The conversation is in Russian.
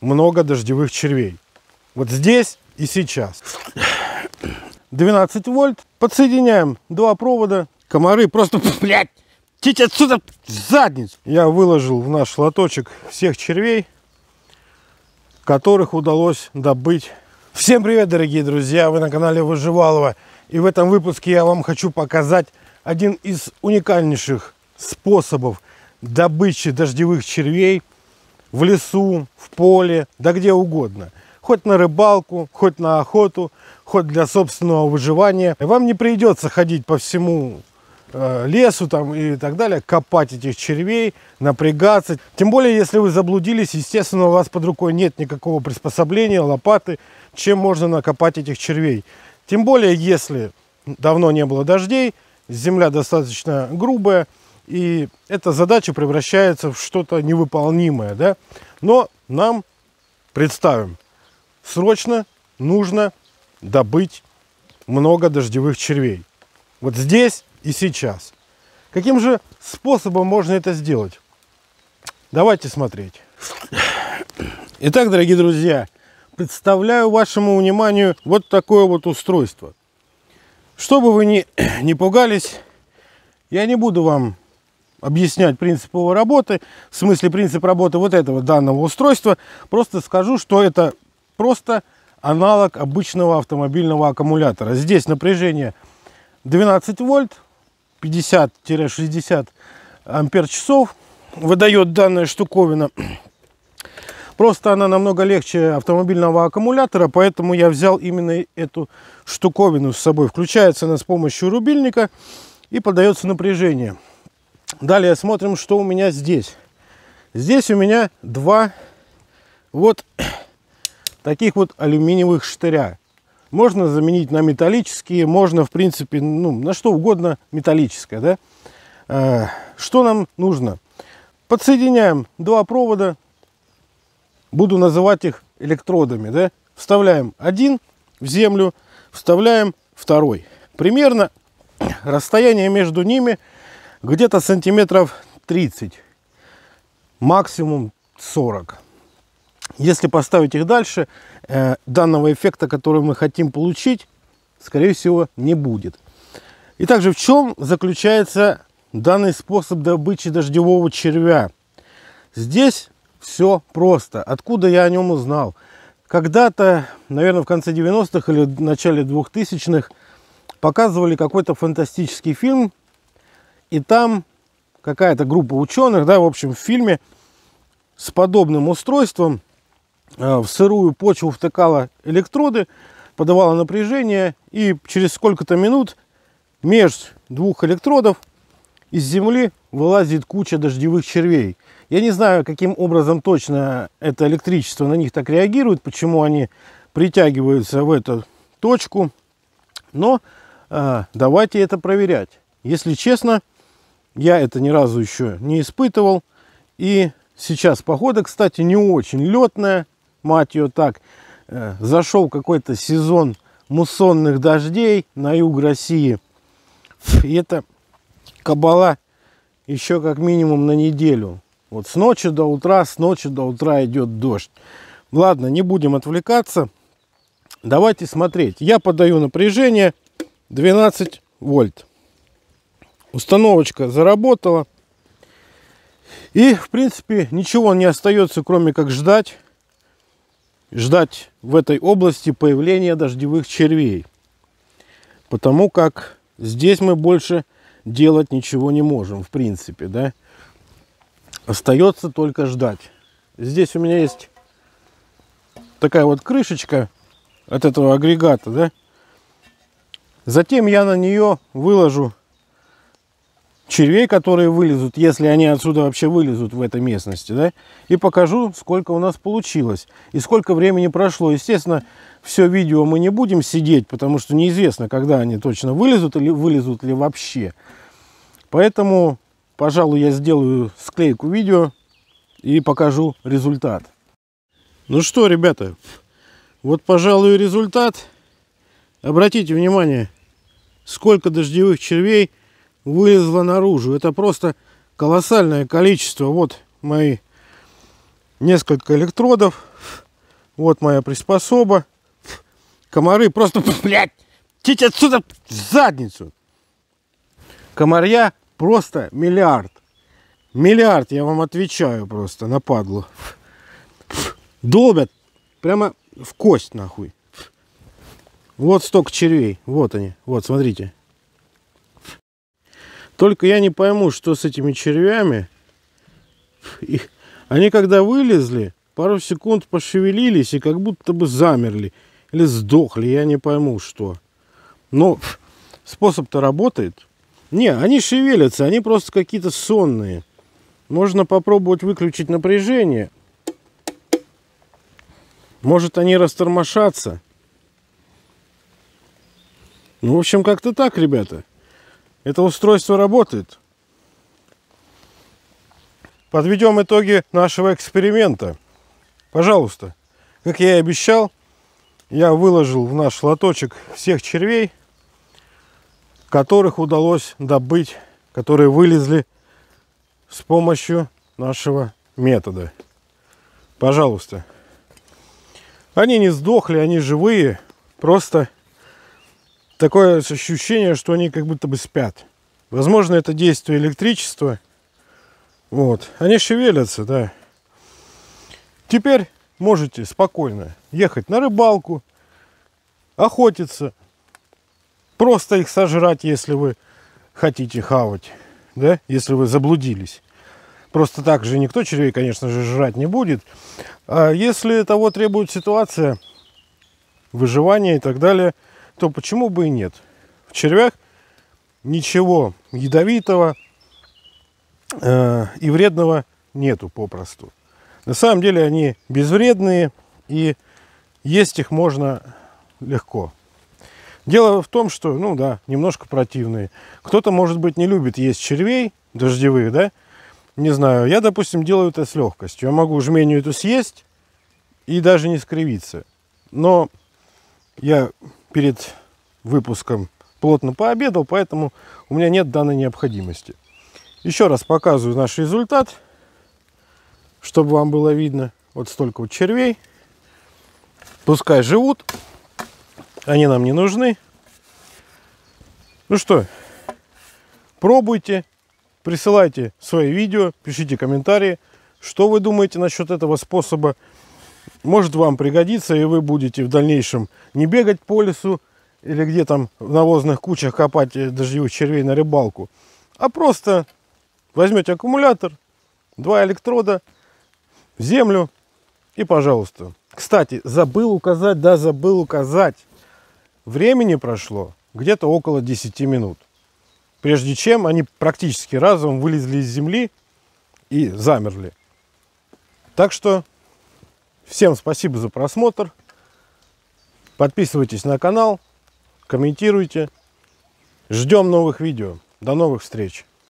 много дождевых червей. Вот здесь и сейчас. 12 вольт. Подсоединяем два провода. Комары просто, блядь, идите отсюда в задницу. Я выложил в наш лоточек всех червей, которых удалось добыть. Всем привет, дорогие друзья! Вы на канале Выживалова. И в этом выпуске я вам хочу показать один из уникальнейших способов добычи дождевых червей в лесу, в поле, да где угодно. Хоть на рыбалку, хоть на охоту, хоть для собственного выживания. Вам не придется ходить по всему лесу там и так далее, копать этих червей, напрягаться. Тем более, если вы заблудились, естественно, у вас под рукой нет никакого приспособления, лопаты, чем можно накопать этих червей. Тем более, если давно не было дождей, земля достаточно грубая, и эта задача превращается в что-то невыполнимое, да? Но нам, представим, срочно нужно добыть много дождевых червей. Вот здесь и сейчас. Каким же способом можно это сделать? Давайте смотреть. Итак, дорогие друзья, представляю вашему вниманию вот такое вот устройство. Чтобы вы не пугались, я не буду вам объяснять принцип его работы, в смысле принцип работы вот этого данного устройства. Просто скажу, что это просто аналог обычного автомобильного аккумулятора. Здесь напряжение 12 вольт, 50-60 ампер-часов выдает данная штуковина. Просто она намного легче автомобильного аккумулятора, поэтому я взял именно эту штуковину с собой. Включается она с помощью рубильника и подается напряжение. Далее смотрим, что у меня здесь. Здесь у меня два вот таких вот алюминиевых штыря. Можно заменить на металлические, можно, в принципе, ну, на что угодно металлическое. Да? Что нам нужно? Подсоединяем два провода. Буду называть их электродами. Да? Вставляем один в землю, вставляем второй. Примерно расстояние между ними где-то сантиметров 30, максимум 40. Если поставить их дальше, данного эффекта, который мы хотим получить, скорее всего, не будет. И также в чем заключается данный способ добычи дождевого червя? Здесь все просто. Откуда я о нем узнал? Когда-то, наверное, в конце 90-х или в начале 2000-х показывали какой-то фантастический фильм, и там какая-то группа ученых, да, в общем, в фильме с подобным устройством в сырую почву втыкала электроды, подавала напряжение, и через сколько-то минут между двух электродов из земли вылазит куча дождевых червей. Я не знаю, каким образом точно это электричество на них так реагирует, почему они притягиваются в эту точку, но давайте это проверять. Если честно, я это ни разу еще не испытывал, и сейчас погода, кстати, не очень летная, мать ее так. Зашел какой-то сезон муссонных дождей на юг России. И это кабала еще как минимум на неделю. Вот с ночи до утра, идет дождь. Ладно, не будем отвлекаться. Давайте смотреть. Я подаю напряжение 12 вольт. Установочка заработала. И, в принципе, ничего не остается, кроме как ждать. Ждать в этой области появления дождевых червей. Потому как здесь мы больше делать ничего не можем, в принципе, да. Остается только ждать. Здесь у меня есть такая вот крышечка от этого агрегата, да. Затем я на нее выложу червей, которые вылезут, если они отсюда вообще вылезут в этой местности, да, и покажу, сколько у нас получилось и сколько времени прошло. Естественно, все видео мы не будем сидеть, потому что неизвестно, когда они точно вылезут или вылезут ли вообще. Поэтому, пожалуй, я сделаю склейку видео и покажу результат. Ну что, ребята, вот, пожалуй, результат. Обратите внимание, сколько дождевых червей вылезла наружу. Это просто колоссальное количество. Вот мои несколько электродов. Вот моя приспособа. Комары просто, блядь, идите отсюда в задницу. Комарья просто миллиард. Миллиард, я вам отвечаю просто, на падлу. Долбят прямо в кость, нахуй. Вот столько червей, вот они, вот, смотрите. Только я не пойму, что с этими червями. Они когда вылезли, пару секунд пошевелились и как будто бы замерли. Или сдохли, я не пойму, что. Но способ-то работает. Не, они шевелятся, они просто какие-то сонные. Можно попробовать выключить напряжение. Может, они растормошатся. Ну, в общем, как-то так, ребята. Это устройство работает. Подведем итоги нашего эксперимента. Пожалуйста, как я и обещал, я выложил в наш лоточек всех червей, которых удалось добыть, которые вылезли с помощью нашего метода. Пожалуйста. Они не сдохли, они живые. Просто такое ощущение, что они как будто бы спят. Возможно, это действие электричества. Вот. Они шевелятся, да. Теперь можете спокойно ехать на рыбалку, охотиться, просто их сожрать, если вы хотите хавать, да, если вы заблудились. Просто так же никто червей, конечно же, жрать не будет. А если того требует ситуация, выживание и так далее, то почему бы и нет? В червях ничего ядовитого и вредного нету попросту. На самом деле они безвредные, и есть их можно легко. Дело в том, что, ну да, немножко противные. Кто-то, может быть, не любит есть червей, дождевые, да? Не знаю, я, допустим, делаю это с легкостью. Я могу жменю эту съесть и даже не скривиться. Но я перед выпуском плотно пообедал, поэтому у меня нет данной необходимости. Еще раз показываю наш результат, чтобы вам было видно. Вот столько вот червей. Пускай живут. Они нам не нужны. Ну что, пробуйте. Присылайте свои видео. Пишите комментарии. Что вы думаете насчет этого способа? Может, вам пригодится, и вы будете в дальнейшем не бегать по лесу или где там в навозных кучах копать дождевых червей на рыбалку, а просто возьмете аккумулятор, 2 электрода, в землю и пожалуйста. Кстати, забыл указать. Времени прошло где-то около 10 минут. Прежде чем они практически разом вылезли из земли и замерли. Так что всем спасибо за просмотр. Подписывайтесь на канал, комментируйте. Ждем новых видео. До новых встреч.